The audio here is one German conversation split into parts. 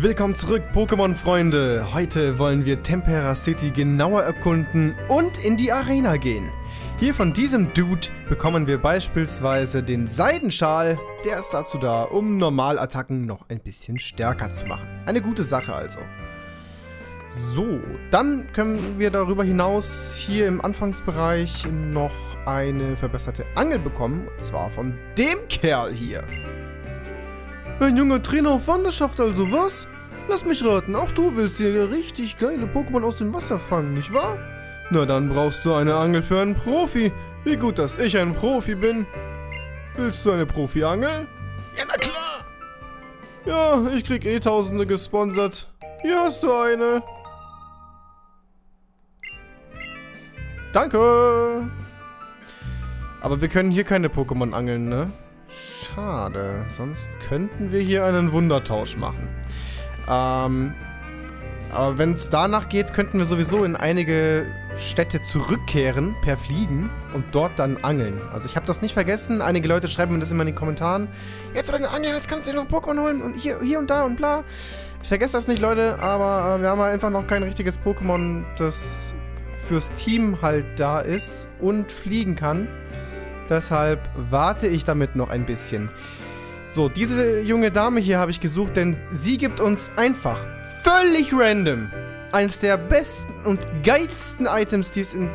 Willkommen zurück, Pokémon-Freunde! Heute wollen wir Tempera City genauer erkunden und in die Arena gehen. Hier von diesem Dude bekommen wir beispielsweise den Seidenschal. Der ist dazu da, um Normalattacken noch ein bisschen stärker zu machen. Eine gute Sache also. So, dann können wir darüber hinaus hier im Anfangsbereich noch eine verbesserte Angel bekommen. Und zwar von dem Kerl hier. Ein junger Trainer auf Wanderschaft also, was? Lass mich raten, auch du willst hier richtig geile Pokémon aus dem Wasser fangen, nicht wahr? Na dann brauchst du eine Angel für einen Profi. Wie gut, dass ich ein Profi bin. Willst du eine Profi-Angel? Ja, na klar. Ja, ich krieg eh Tausende gesponsert. Hier hast du eine. Danke. Aber wir können hier keine Pokémon angeln, ne? Schade. Sonst könnten wir hier einen Wundertausch machen. Aber wenn es danach geht, könnten wir sowieso in einige Städte zurückkehren per Fliegen und dort dann angeln. Also ich habe das nicht vergessen. Einige Leute schreiben mir das immer in den Kommentaren. Jetzt oder eine Angel, jetzt kannst du dir noch Pokémon holen und hier und da und bla. Ich vergesse das nicht, Leute, aber wir haben halt einfach noch kein richtiges Pokémon, das fürs Team halt da ist und fliegen kann. Deshalb warte ich damit noch ein bisschen. So, diese junge Dame hier habe ich gesucht, denn sie gibt uns einfach völlig random eins der besten und geilsten Items, die es in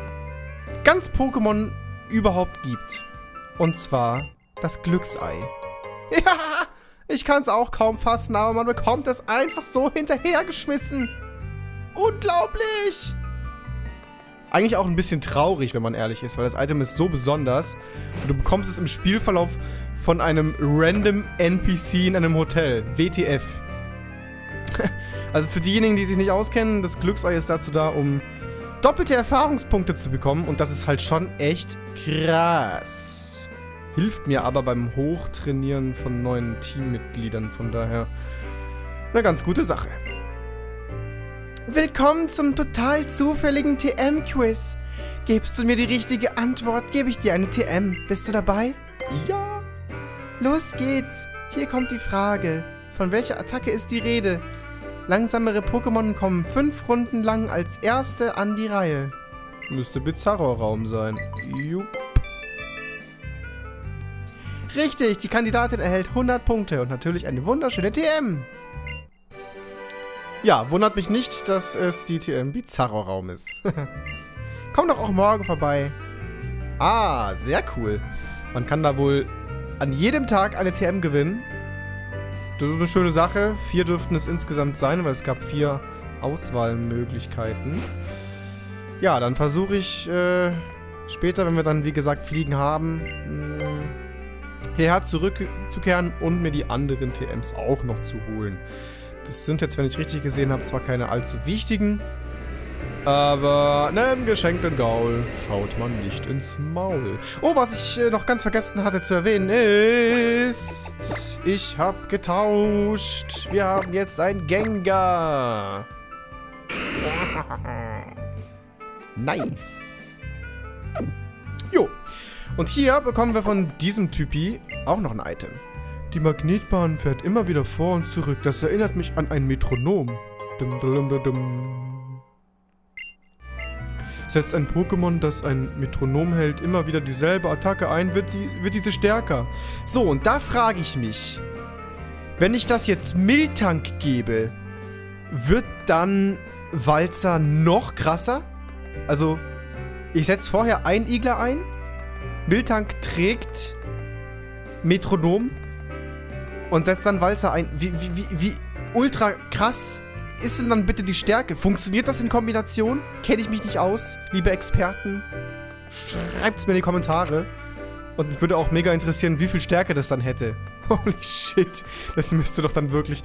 ganz Pokémon überhaupt gibt. Und zwar das Glücksei. Ja, ich kann es auch kaum fassen, aber man bekommt es einfach so hinterhergeschmissen. Unglaublich! Eigentlich auch ein bisschen traurig, wenn man ehrlich ist, weil das Item ist so besonders. Und du bekommst es im Spielverlauf von einem random NPC in einem Hotel. WTF. Also für diejenigen, die sich nicht auskennen, das Glücksei ist dazu da, um doppelte Erfahrungspunkte zu bekommen. Und das ist halt schon echt krass. Hilft mir aber beim Hochtrainieren von neuen Teammitgliedern. Von daher eine ganz gute Sache. Willkommen zum total zufälligen TM-Quiz. Gibst du mir die richtige Antwort, gebe ich dir eine TM. Bist du dabei? Ja. Los geht's. Hier kommt die Frage. Von welcher Attacke ist die Rede? Langsamere Pokémon kommen 5 Runden lang als erste an die Reihe. Müsste Bizarro-Raum sein. Jupp. Richtig, die Kandidatin erhält 100 Punkte und natürlich eine wunderschöne TM. Ja, wundert mich nicht, dass es die TM Bizarro-Raum ist. Komm doch auch morgen vorbei. Ah, sehr cool. Man kann da wohl an jedem Tag eine TM gewinnen. Das ist eine schöne Sache. 4 dürften es insgesamt sein, weil es gab 4 Auswahlmöglichkeiten. Ja, dann versuche ich später, wenn wir dann, wie gesagt, Fliegen haben, hierher zurückzukehren und mir die anderen TMs auch noch zu holen. Das sind jetzt, wenn ich richtig gesehen habe, zwar keine allzu wichtigen, aber einem geschenkten Gaul schaut man nicht ins Maul. Oh, was ich noch ganz vergessen hatte zu erwähnen ist, ich habe getauscht. Wir haben jetzt ein Gengar. Nice. Jo. Und hier bekommen wir von diesem Typi auch noch ein Item. Die Magnetbahn fährt immer wieder vor und zurück. Das erinnert mich an ein Metronom. Dum, dum, dum, dum. Setzt ein Pokémon, das ein Metronom hält, immer wieder dieselbe Attacke ein, wird diese stärker. So, und da frage ich mich, wenn ich das jetzt Miltank gebe, wird dann Walzer noch krasser? Also, ich setze vorher einen Igler ein. Miltank trägt Metronom. Und setzt dann Walzer ein. Wie ultra krass ist denn dann bitte die Stärke? Funktioniert das in Kombination? Kenne ich mich nicht aus, liebe Experten. Schreibt's mir in die Kommentare. Und mich würde auch mega interessieren, wie viel Stärke das dann hätte. Holy shit. Das müsste doch dann wirklich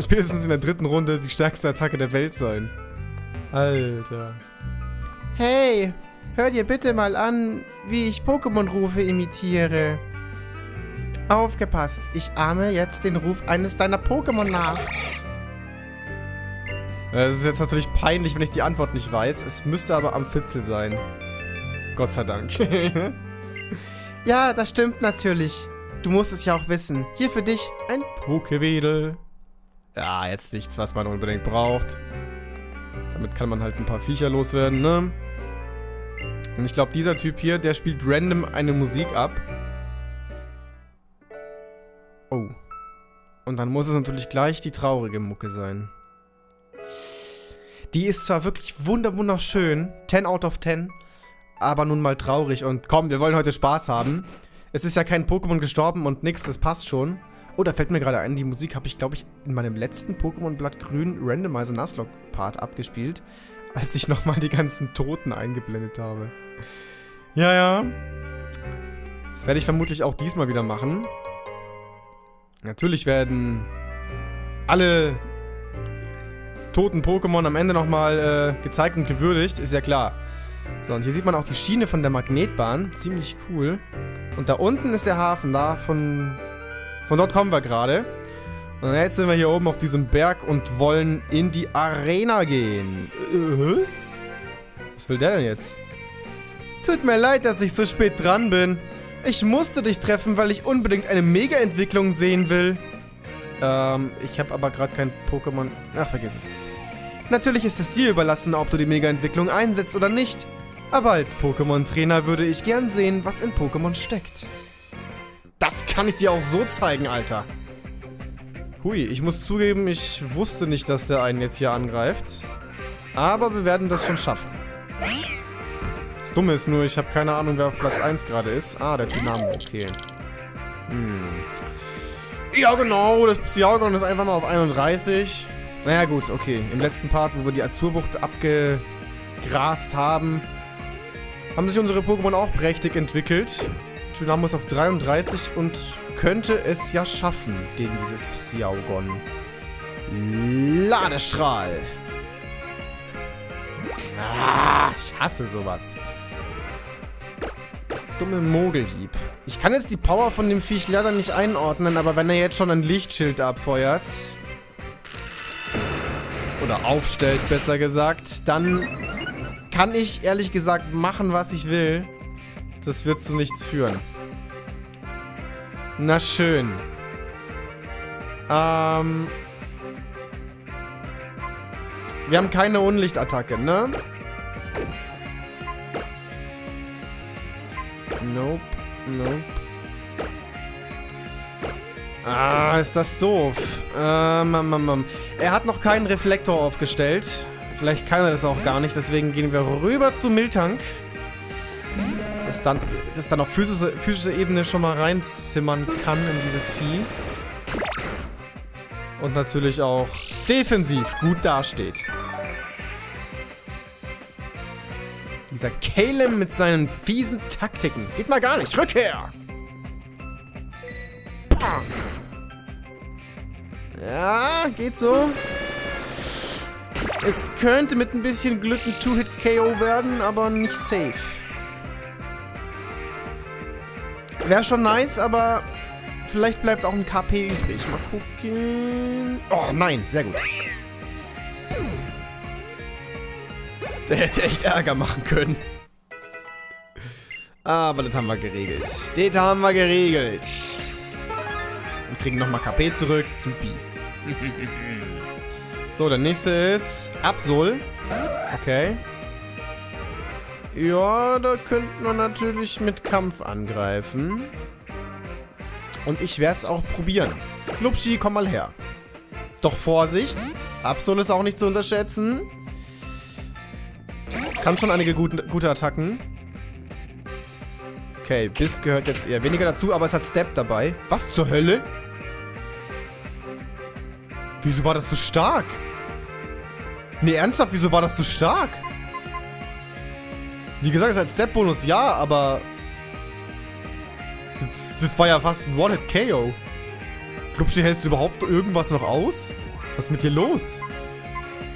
spätestens in der 3. Runde die stärkste Attacke der Welt sein. Alter. Hey, hör dir bitte mal an, wie ich Pokémon-Rufe imitiere. Aufgepasst, ich ahme jetzt den Ruf eines deiner Pokémon nach. Es ist jetzt natürlich peinlich, wenn ich die Antwort nicht weiß. Es müsste aber am Fitzel sein. Gott sei Dank. Ja, das stimmt natürlich. Du musst es ja auch wissen. Hier für dich ein Pokewedel. Ja, jetzt nichts, was man unbedingt braucht. Damit kann man halt ein paar Viecher loswerden, ne? Und ich glaube, dieser Typ hier, der spielt random eine Musik ab. Oh. Und dann muss es natürlich gleich die traurige Mucke sein. Die ist zwar wirklich wunderschön, 10 out of 10, aber nun mal traurig. Und komm, wir wollen heute Spaß haben. Es ist ja kein Pokémon gestorben und nix, das passt schon. Oh, da fällt mir gerade ein, die Musik habe ich, glaube ich, in meinem letzten Pokémon Blattgrün Randomizer Nuzlocke-Part abgespielt, als ich nochmal die ganzen Toten eingeblendet habe. Ja, ja. Das werde ich vermutlich auch diesmal wieder machen. Natürlich werden alle toten Pokémon am Ende nochmal gezeigt und gewürdigt, ist ja klar. So, und hier sieht man auch die Schiene von der Magnetbahn. Ziemlich cool. Und da unten ist der Hafen, da von dort kommen wir gerade. Und jetzt sind wir hier oben auf diesem Berg und wollen in die Arena gehen. Was will der denn jetzt? Tut mir leid, dass ich so spät dran bin. Ich musste dich treffen, weil ich unbedingt eine Mega-Entwicklung sehen will. Ich habe aber gerade kein Pokémon... Ach, vergiss es. Natürlich ist es dir überlassen, ob du die Mega-Entwicklung einsetzt oder nicht. Aber als Pokémon-Trainer würde ich gern sehen, was in Pokémon steckt. Das kann ich dir auch so zeigen, Alter. Hui, ich muss zugeben, ich wusste nicht, dass der einen jetzt hier angreift. Aber wir werden das schon schaffen. Das Dumme ist nur, ich habe keine Ahnung, wer auf Platz 1 gerade ist. Ah, der Dynamo, okay. Ja, genau, das Psyalgon ist einfach mal auf 31. Naja, gut, okay. Im letzten Part, wo wir die Azurbucht abgegrast haben, haben sich unsere Pokémon auch prächtig entwickelt. Dynamo ist auf 33 und könnte es ja schaffen gegen dieses Psyalgon. Ladestrahl. Ah, ich hasse sowas. Dumme Mogelhieb. Ich kann jetzt die Power von dem Viech leider nicht einordnen, aber wenn er jetzt schon ein Lichtschild abfeuert, oder aufstellt, besser gesagt, dann kann ich ehrlich gesagt machen, was ich will. Das wird zu nichts führen. Na schön. Wir haben keine Unlichtattacke, ne? Nope, nope. Ah, ist das doof. Er hat noch keinen Reflektor aufgestellt. Vielleicht kann er das auch gar nicht, deswegen gehen wir rüber zu Miltank. Das dann auf physische Ebene schon mal reinzimmern kann in dieses Vieh. Und natürlich auch defensiv gut dasteht. Dieser Kalem mit seinen fiesen Taktiken. Geht mal gar nicht. Rückkehr! Ja, geht so. Es könnte mit ein bisschen Glück ein Two-Hit-KO werden, aber nicht safe. Wäre schon nice, aber vielleicht bleibt auch ein KP übrig. Mal gucken. Oh nein, sehr gut. Der hätte echt Ärger machen können. Aber das haben wir geregelt. Das haben wir geregelt. Wir kriegen nochmal KP zurück. Supi. So, der nächste ist Absol. Okay. Ja, da könnten wir natürlich mit Kampf angreifen. Und ich werde es auch probieren. Lupschi, komm mal her. Doch Vorsicht. Absol ist auch nicht zu unterschätzen. Es kann schon einige gute Attacken. Okay, Biss gehört jetzt eher weniger dazu, aber es hat Step dabei. Was zur Hölle? Wieso war das so stark? Nee, ernsthaft, wieso war das so stark? Wie gesagt, es hat Step-Bonus, ja, aber... Das war ja fast ein One-Hit-KO. Klubschi, hältst du überhaupt irgendwas noch aus? Was ist mit dir los?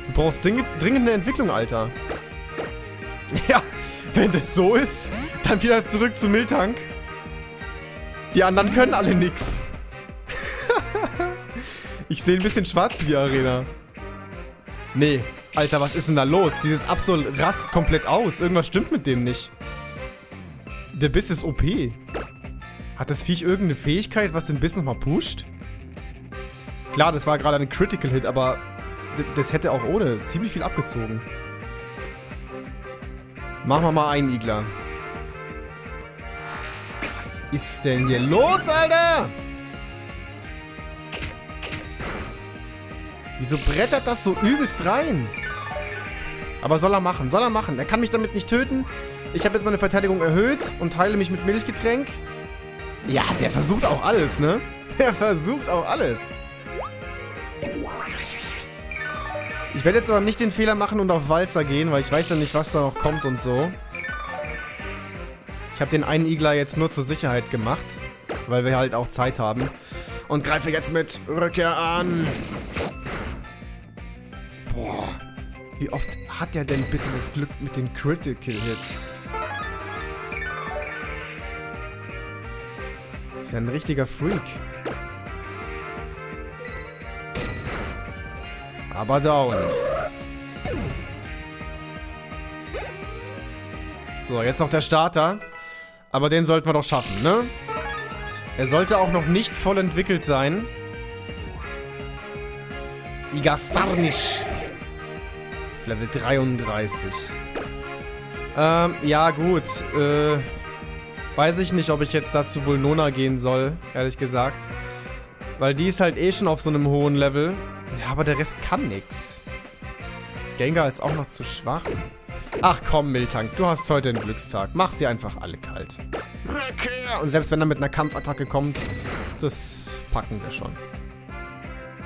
Du brauchst dringend eine Entwicklung, Alter. Ja, wenn das so ist, dann wieder zurück zu Miltank. Die anderen können alle nix. Ich sehe ein bisschen schwarz in die Arena. Nee. Alter, was ist denn da los? Dieses Absol rastet komplett aus. Irgendwas stimmt mit dem nicht. Der Biss ist OP. Hat das Viech irgendeine Fähigkeit, was den Biss nochmal pusht? Klar, das war gerade ein Critical Hit, aber das hätte auch ohne ziemlich viel abgezogen. Machen wir mal einen Igler. Was ist denn hier los, Alter? Wieso brettert das so übelst rein? Aber soll er machen, soll er machen. Er kann mich damit nicht töten. Ich habe jetzt meine Verteidigung erhöht und heile mich mit Milchgetränk. Ja, der versucht auch alles, ne? Der versucht auch alles. Ich werde jetzt aber nicht den Fehler machen und auf Walzer gehen, weil ich weiß ja nicht, was da noch kommt und so. Ich habe den einen Igler jetzt nur zur Sicherheit gemacht, weil wir halt auch Zeit haben. Und greife jetzt mit Rückkehr an. Boah. Wie oft hat er denn bitte das Glück mit den Critical Hits? Ist ja ein richtiger Freak. Aber down. So, jetzt noch der Starter. Aber den sollten wir doch schaffen, ne? Er sollte auch noch nicht voll entwickelt sein. Igastarnisch. Level 33. Ja gut. Weiß ich nicht, ob ich jetzt dazu Vulnona gehen soll, ehrlich gesagt. Weil die ist halt eh schon auf so einem hohen Level. Ja, aber der Rest kann nix. Gengar ist auch noch zu schwach. Ach komm, Miltank, du hast heute einen Glückstag. Mach sie einfach alle kalt. Und selbst wenn er mit einer Kampfattacke kommt, das packen wir schon.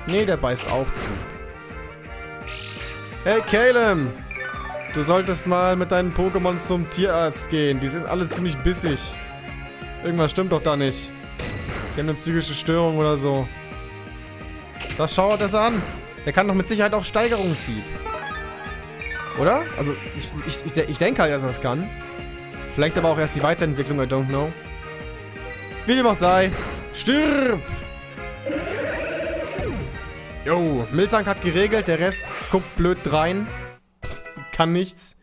Nee, der beißt auch zu. Hey, Kalem! Du solltest mal mit deinen Pokémon zum Tierarzt gehen. Die sind alle ziemlich bissig. Irgendwas stimmt doch da nicht. Die haben eine psychische Störung oder so. Das schauert es an. Der kann doch mit Sicherheit auch Steigerungshieb. Oder? Also, ich denke halt, dass er das kann. Vielleicht aber auch erst die Weiterentwicklung, I don't know. Wie dem auch sei. Stirb! Jo, Miltank hat geregelt, der Rest guckt blöd rein. Kann nichts.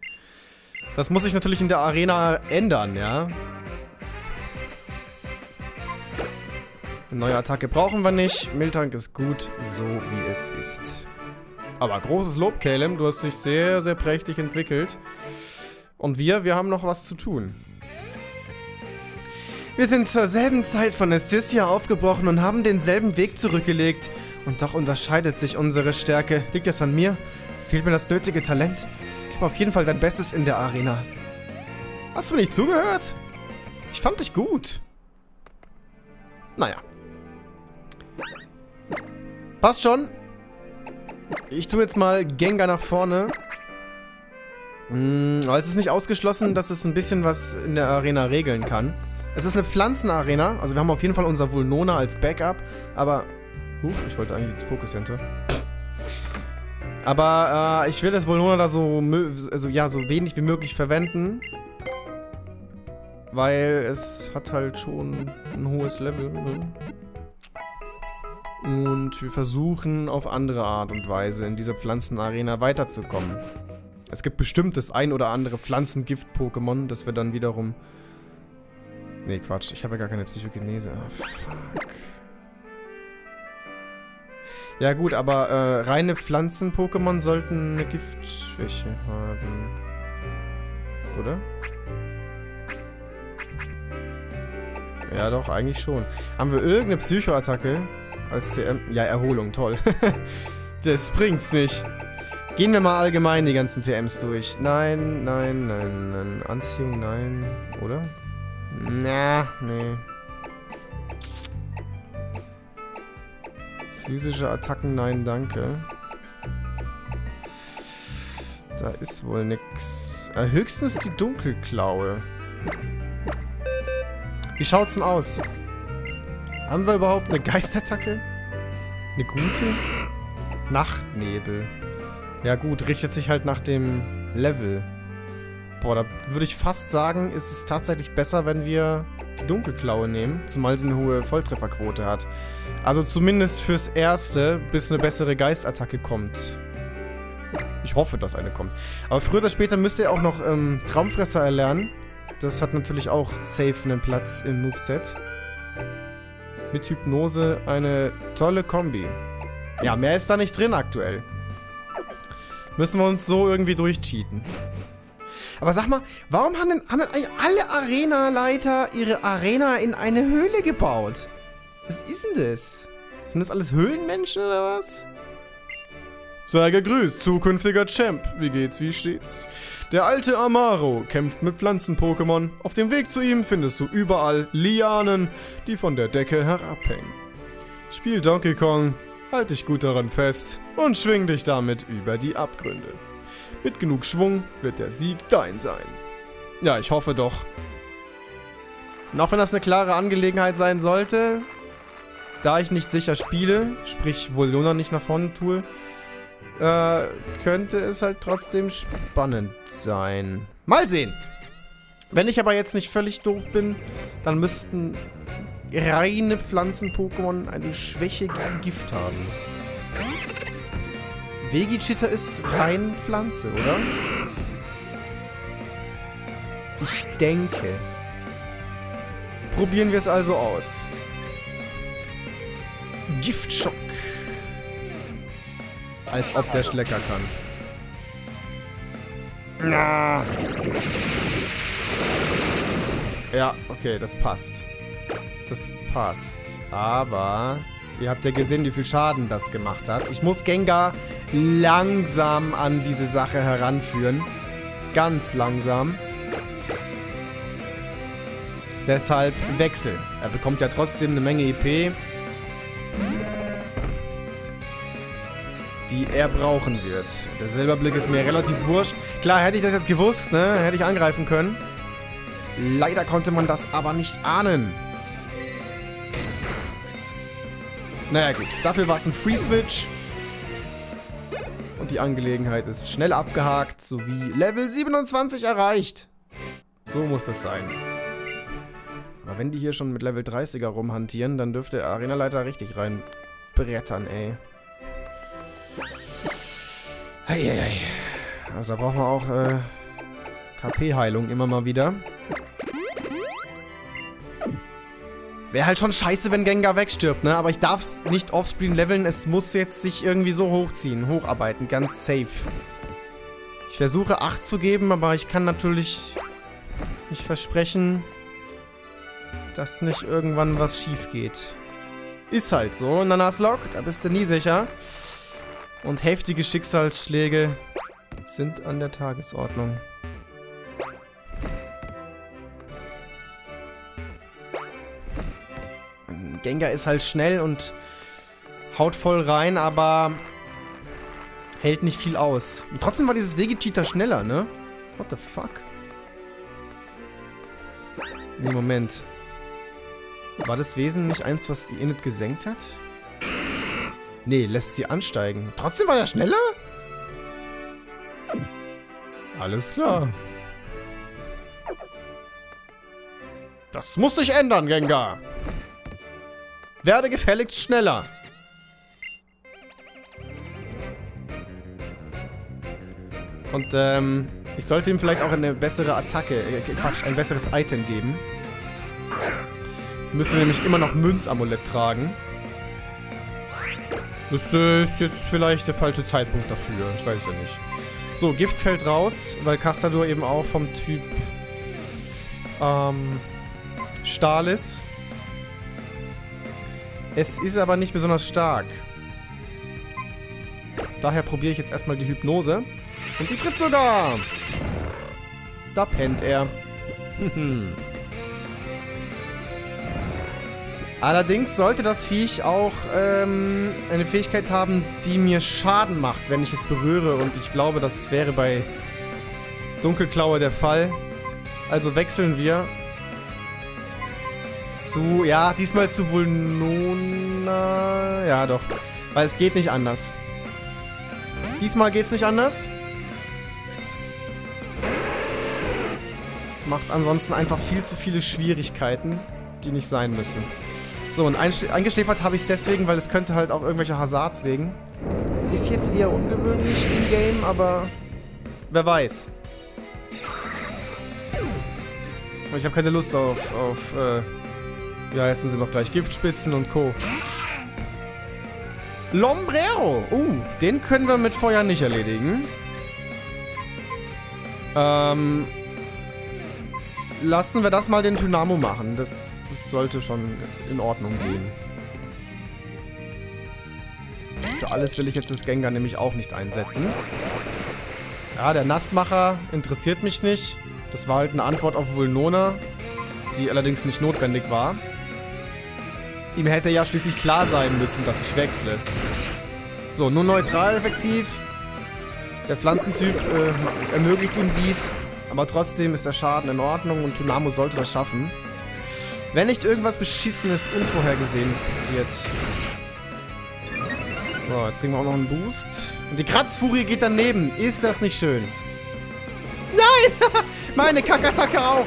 Das muss sich natürlich in der Arena ändern, ja. Eine neue Attacke brauchen wir nicht. Miltank ist gut, so wie es ist. Aber großes Lob, Kalem. Du hast dich sehr, sehr prächtig entwickelt. Und wir haben noch was zu tun. Wir sind zur selben Zeit von Estissia aufgebrochen und haben denselben Weg zurückgelegt. Und doch unterscheidet sich unsere Stärke. Liegt das an mir? Fehlt mir das nötige Talent? Gib auf jeden Fall dein Bestes in der Arena. Hast du mir nicht zugehört? Ich fand dich gut. Naja. Passt schon. Ich tue jetzt mal Gengar nach vorne. Aber es ist nicht ausgeschlossen, dass es ein bisschen was in der Arena regeln kann. Es ist eine Pflanzenarena. Also wir haben auf jeden Fall unser Vulnona als Backup. Aber... ich wollte eigentlich ins Pokécenter. Aber ich will das Vulnona da so wenig wie möglich verwenden. Weil es hat halt schon ein hohes Level. Ne? Und wir versuchen auf andere Art und Weise in dieser Pflanzenarena weiterzukommen. Es gibt bestimmt das ein oder andere Pflanzengift-Pokémon, das wir dann wiederum... Nee, Quatsch. Ich habe ja gar keine Psychogenese. Fuck. Ja gut, aber reine Pflanzen-Pokémon sollten eine Giftschwäche haben. Oder? Ja doch, eigentlich schon. Haben wir irgendeine Psycho-Attacke als TM? Ja, Erholung, toll. Das bringt's nicht. Gehen wir mal allgemein die ganzen TMs durch. Nein, nein, nein, nein. Anziehung, nein. Oder? Na, nee. Physische Attacken, nein, danke. Da ist wohl nix. Höchstens die Dunkelklaue. Wie schaut's denn aus? Haben wir überhaupt eine Geistattacke? Eine gute? Nachtnebel. Ja gut, richtet sich halt nach dem Level. Boah, da würde ich fast sagen, ist es tatsächlich besser, wenn wir die Dunkelklaue nehmen. Zumal sie eine hohe Volltrefferquote hat. Also zumindest fürs Erste, bis eine bessere Geistattacke kommt. Ich hoffe, dass eine kommt. Aber früher oder später müsst ihr auch noch Traumfresser erlernen. Das hat natürlich auch safe einen Platz im Moveset. Mit Hypnose eine tolle Kombi. Ja, mehr ist da nicht drin aktuell. Müssen wir uns so irgendwie durchcheaten. Aber sag mal, warum haben denn eigentlich alle Arenaleiter ihre Arena in eine Höhle gebaut? Was ist denn das? Sind das alles Höhlenmenschen oder was? Sei gegrüßt, zukünftiger Champ. Wie geht's, wie steht's? Der alte Amaro kämpft mit Pflanzen-Pokémon. Auf dem Weg zu ihm findest du überall Lianen, die von der Decke herabhängen. Spiel Donkey Kong, halt dich gut daran fest und schwing dich damit über die Abgründe. Mit genug Schwung wird der Sieg dein sein. Ja, ich hoffe doch. Und auch wenn das eine klare Angelegenheit sein sollte, da ich nicht sicher spiele, sprich Volona nicht nach vorne tue, könnte es halt trotzdem spannend sein. Mal sehen! Wenn ich aber jetzt nicht völlig doof bin, dann müssten reine Pflanzen-Pokémon eine Schwäche gegen Gift haben. Vegichitter ist rein Pflanze, oder? Ich denke. Probieren wir es also aus. Giftschock. Als ob der Schlecker kann. Na. Ja, okay, das passt. Das passt. Aber ihr habt ja gesehen, wie viel Schaden das gemacht hat. Ich muss Gengar langsam an diese Sache heranführen. Ganz langsam. Deshalb Wechsel. Er bekommt ja trotzdem eine Menge EP. Die er brauchen wird. Der Silberblick ist mir relativ wurscht. Klar, hätte ich das jetzt gewusst, ne? Hätte ich angreifen können. Leider konnte man das aber nicht ahnen. Naja gut, dafür war es ein Free-Switch. Und die Angelegenheit ist schnell abgehakt, sowie Level 27 erreicht. So muss das sein. Aber wenn die hier schon mit Level 30er rumhantieren, dann dürfte der Arenaleiter richtig reinbrettern, ey. Heieiei. Also da brauchen wir auch KP-Heilung immer mal wieder. Wäre halt schon scheiße, wenn Gengar wegstirbt, ne? Aber ich darf es nicht offscreen leveln. Es muss jetzt sich irgendwie so hochziehen, hocharbeiten, ganz safe. Ich versuche 8 zu geben, aber ich kann natürlich nicht versprechen, dass nicht irgendwann was schief geht. Ist halt so. Nuzlocke, da bist du nie sicher. Und heftige Schicksalsschläge sind an der Tagesordnung. Gengar ist halt schnell und haut voll rein, aber hält nicht viel aus. Und trotzdem war dieses Vegicheater schneller, ne? What the fuck? Nee, Moment. War das Wesen nicht eins, was die Init gesenkt hat? Nee, lässt sie ansteigen. Trotzdem war er schneller? Alles klar. Das muss sich ändern, Gengar. Werde gefälligst schneller. Und, ich sollte ihm vielleicht auch eine bessere Attacke, Quatsch, ein besseres Item geben. Es müsste nämlich immer noch Münzamulett tragen. Das ist jetzt vielleicht der falsche Zeitpunkt dafür. Ich weiß ja nicht. So, Gift fällt raus, weil Castadur eben auch vom Typ Stahl ist. Es ist aber nicht besonders stark. Daher probiere ich jetzt erstmal die Hypnose. Und die trifft sogar! Da pennt er. Allerdings sollte das Viech auch eine Fähigkeit haben, die mir Schaden macht, wenn ich es berühre. Und ich glaube, das wäre bei Dunkelklaue der Fall. Also wechseln wir zu... Ja, diesmal zu Volona... Ja, doch. Weil es geht nicht anders. Diesmal geht's nicht anders. Das macht ansonsten einfach viel zu viele Schwierigkeiten, die nicht sein müssen. So, und eingeschläfert habe ich es deswegen, weil es könnte halt auch irgendwelche Hazards wegen. Ist jetzt eher ungewöhnlich im Game, aber wer weiß. Ich habe keine Lust auf, ja, jetzt sind sie noch gleich Giftspitzen und Co. Lombrero. Den können wir mit Feuer nicht erledigen. Lassen wir das mal den Dynamo machen. Das sollte schon in Ordnung gehen. Für alles will ich jetzt das Gengar nämlich auch nicht einsetzen. Ja, der Nassmacher interessiert mich nicht. Das war halt eine Antwort auf Vulnona, die allerdings nicht notwendig war. Ihm hätte ja schließlich klar sein müssen, dass ich wechsle. So, nur neutral effektiv. Der Pflanzentyp ermöglicht ihm dies. Aber trotzdem ist der Schaden in Ordnung und Dynamo sollte das schaffen. Wenn nicht irgendwas Beschissenes, Unvorhergesehenes passiert. So, jetzt kriegen wir auch noch einen Boost. Und die Kratzfurie geht daneben. Ist das nicht schön? Nein! Meine Kackattacke auch!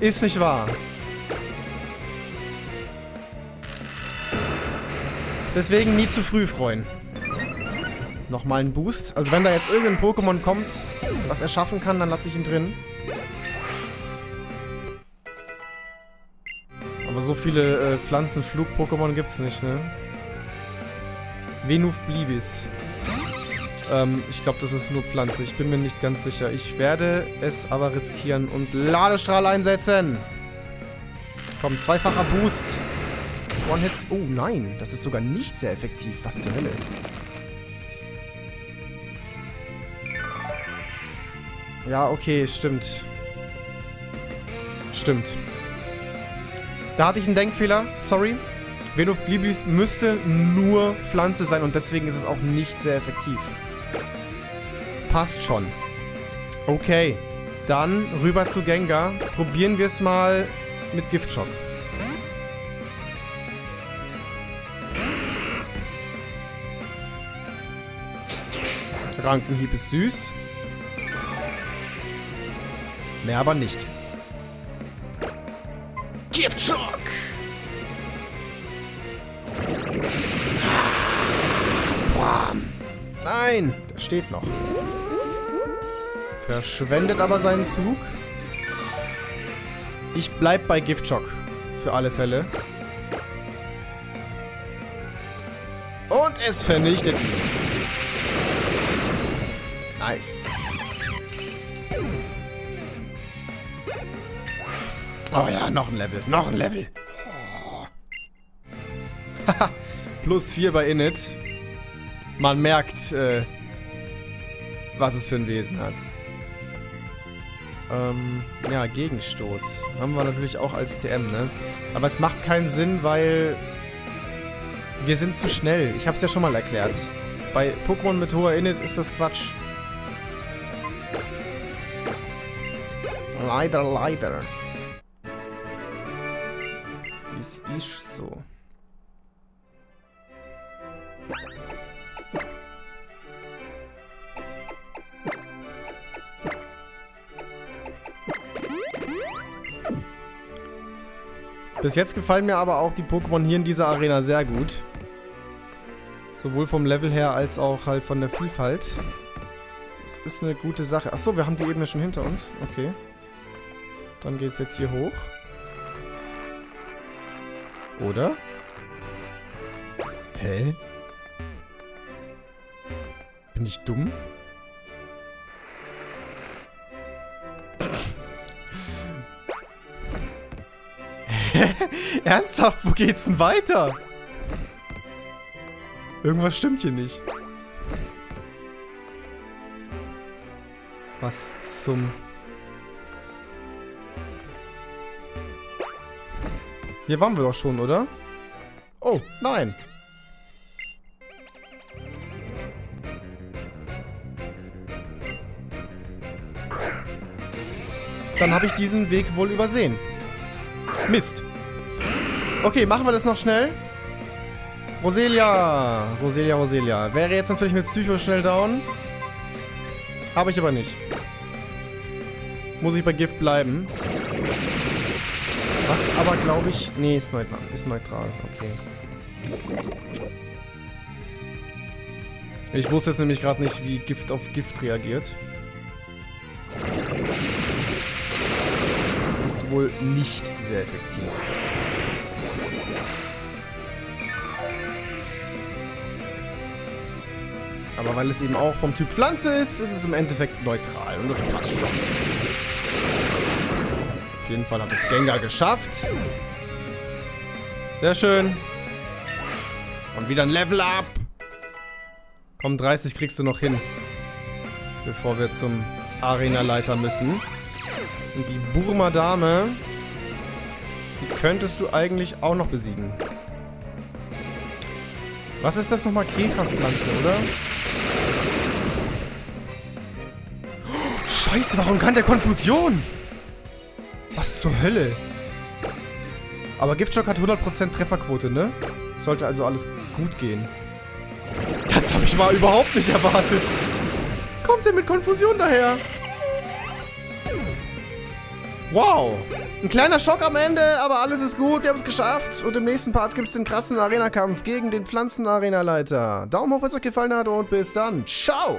Ist nicht wahr. Deswegen nie zu früh freuen. Nochmal ein Boost. Also wenn da jetzt irgendein Pokémon kommt, was er schaffen kann, dann lasse ich ihn drin. Aber so viele Pflanzenflug-Pokémon gibt es nicht, ne? Venuf Blibis. Ich glaube, das ist nur Pflanze. Ich bin mir nicht ganz sicher. Ich werde es aber riskieren und Ladestrahl einsetzen. Komm, zweifacher Boost. One-Hit. Oh nein, das ist sogar nicht sehr effektiv. Was zur Hölle? Ja, okay, stimmt. Stimmt. Da hatte ich einen Denkfehler, sorry. Venuf Blibis müsste nur Pflanze sein und deswegen ist es auch nicht sehr effektiv. Passt schon. Okay, dann rüber zu Gengar. Probieren wir es mal mit Giftschock. Rankenhieb ist süß. Mehr aber nicht. Giftschock! Nein! Der steht noch. Verschwendet aber seinen Zug. Ich bleib bei Giftschock. Für alle Fälle. Und es vernichtet ihn. Nice. Oh ja, noch ein Level. Noch ein Level. Haha. +4 bei Init. Man merkt, was es für ein Wesen hat. Ja, Gegenstoß. Haben wir natürlich auch als TM, ne? Aber es macht keinen Sinn, weil wir sind zu schnell. Ich hab's ja schon mal erklärt. Bei Pokémon mit hoher Init ist das Quatsch. Leider, leider. Es ist so. Bis jetzt gefallen mir aber auch die Pokémon hier in dieser Arena sehr gut. Sowohl vom Level her als auch halt von der Vielfalt. Das ist eine gute Sache. Achso, wir haben die Ebene schon hinter uns. Okay. Dann geht's jetzt hier hoch. Oder? Hä? Bin ich dumm? Ernsthaft, wo geht's denn weiter? Irgendwas stimmt hier nicht. Was zum... Hier waren wir doch schon, oder? Oh, nein. Dann habe ich diesen Weg wohl übersehen. Mist. Okay, machen wir das noch schnell. Roselia. Roselia, Roselia. Wäre jetzt natürlich mit Psycho schnell down. Habe ich aber nicht. Muss ich bei Gift bleiben. Was aber, glaube ich... Nee, ist neutral. Ist neutral. Okay. Ich wusste jetzt nämlich gerade nicht, wie Gift auf Gift reagiert. Ist wohl nicht sehr effektiv. Aber weil es eben auch vom Typ Pflanze ist, ist es im Endeffekt neutral. Und das passt schon. Auf jeden Fall hat es Gengar geschafft. Sehr schön. Und wieder ein Level Up. Komm, 30 kriegst du noch hin. Bevor wir zum Arena-Leiter müssen. Und die Burma-Dame, die könntest du eigentlich auch noch besiegen. Was ist das nochmal? Käferpflanze, oder? Oh, Scheiße, warum kann der Konfusion? Was zur Hölle? Aber Giftschock hat 100% Trefferquote, ne? Sollte also alles gut gehen. Das habe ich mal überhaupt nicht erwartet. Kommt denn mit Konfusion daher? Wow. Ein kleiner Schock am Ende, aber alles ist gut. Wir haben es geschafft. Und im nächsten Part gibt es den krassen Arena-Kampf gegen den Pflanzen-Arena-Leiter. Daumen hoch, wenn es euch gefallen hat und bis dann. Ciao.